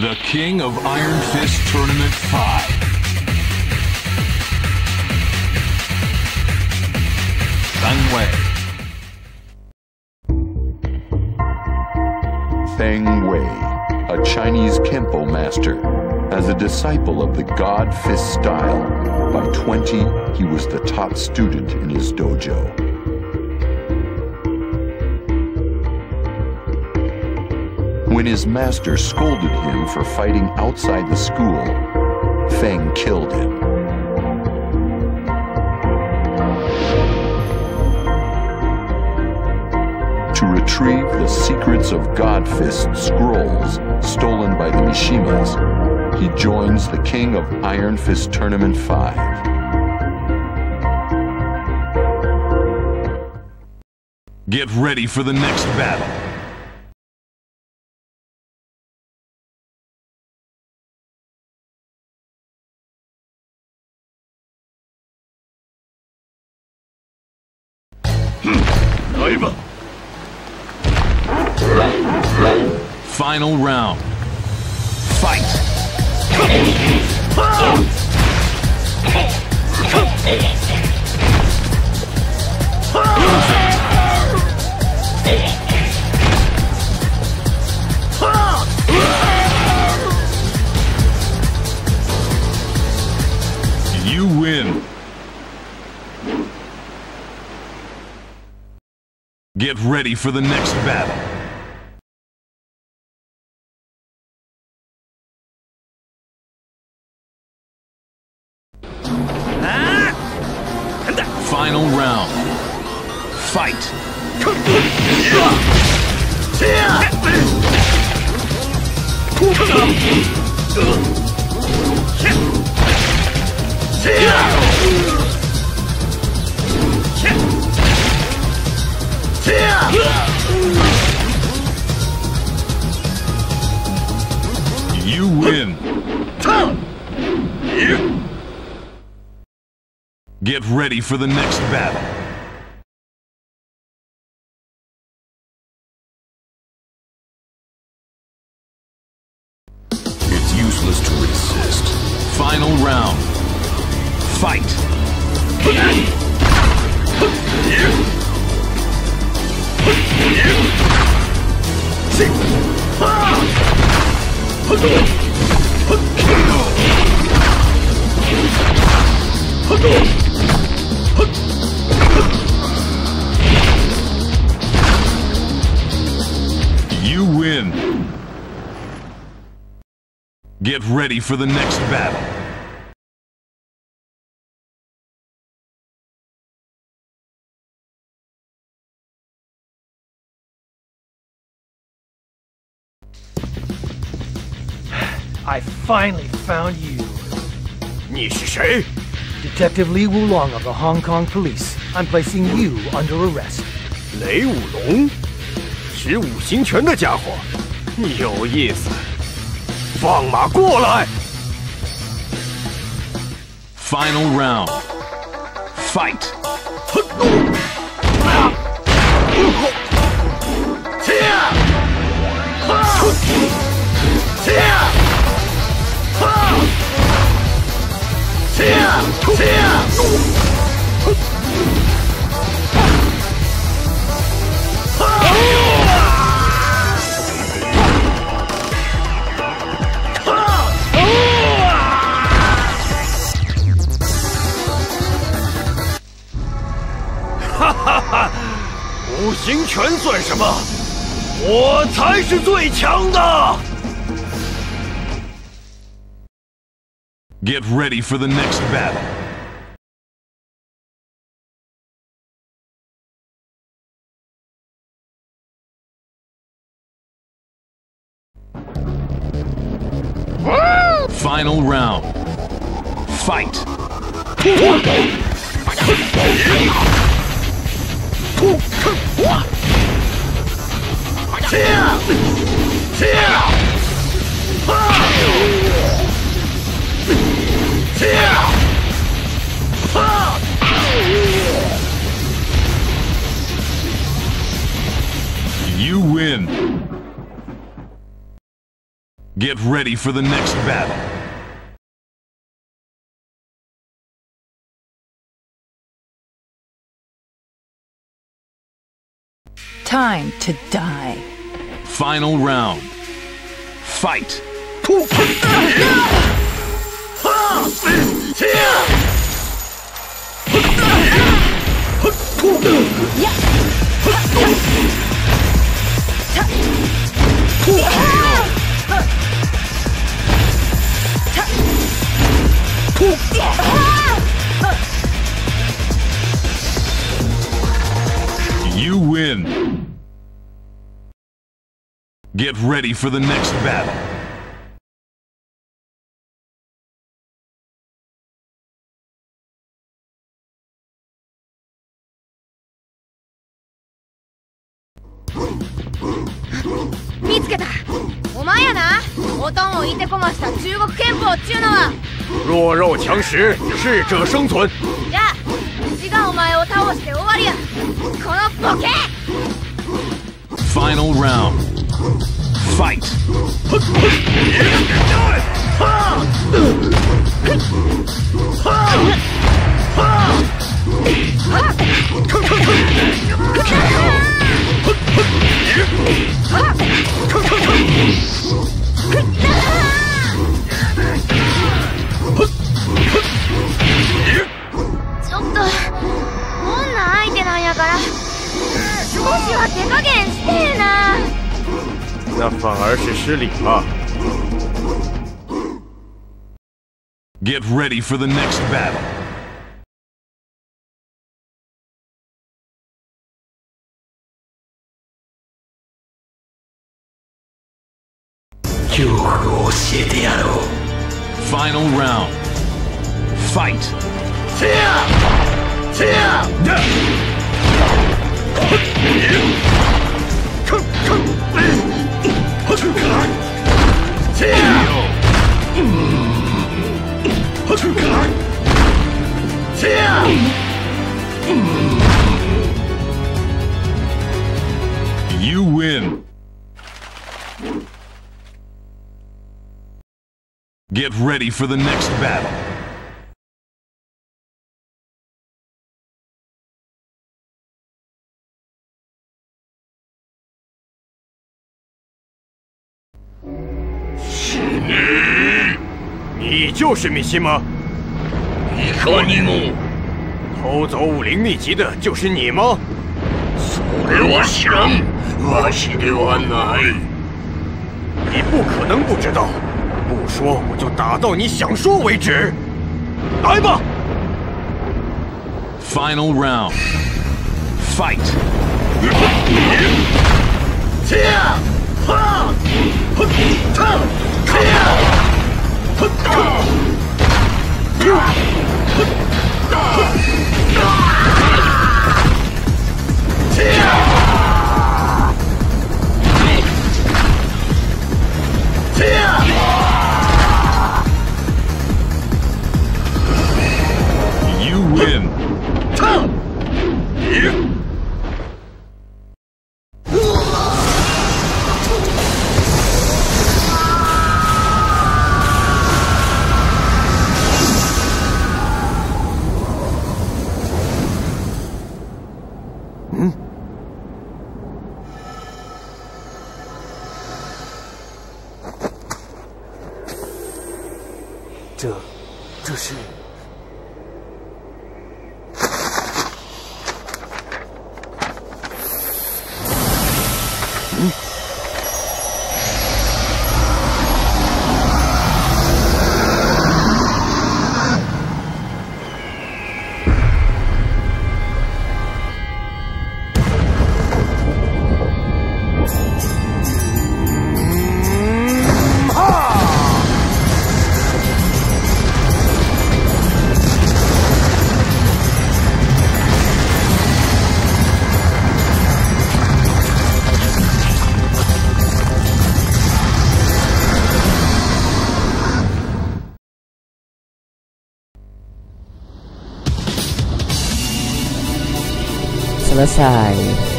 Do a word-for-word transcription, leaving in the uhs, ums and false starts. The King of Iron Fist Tournament five. Feng Wei. Feng Wei, a Chinese Kempo master, as a disciple of the God Fist style. By twenty, he was the top student in his dojo. When his master scolded him for fighting outside the school, Feng killed him. To retrieve the secrets of God Fist scrolls stolen by the Mishimas, he joins the King of Iron Fist Tournament five. Get ready for the next battle. Final round. Fight! You win. Get ready for the next battle. Final round. Fight! You win! Get ready for the next battle. It's useless to resist. Final round. Fight! You win. Get ready for the next battle. I finally found you. 你是谁? Detective Lei Wulong of the Hong Kong Police. I'm placing you under arrest. Lei Wulong? 使五行拳的家伙，你有意思！放马过来 ！Final round. Fight. Wu-Xing-Quan 算什么？我才是最强的。Get ready for the next battle. Final round. Fight. You win. Get ready for the next battle. Time to die. Final round. Fight. You win. Get ready for the next battle. Mitsuketa, omae na? Otonをいてこました中国拳法っちゅうのは。弱肉強食、适者生存。じゃあ、うちがお前を倒して終わりや。このボケ。Final round. Fight! Get ready for the next battle. Final round. Fight. You win. Get ready for the next battle. You are Mishima. Final round. Fight. You win. Side.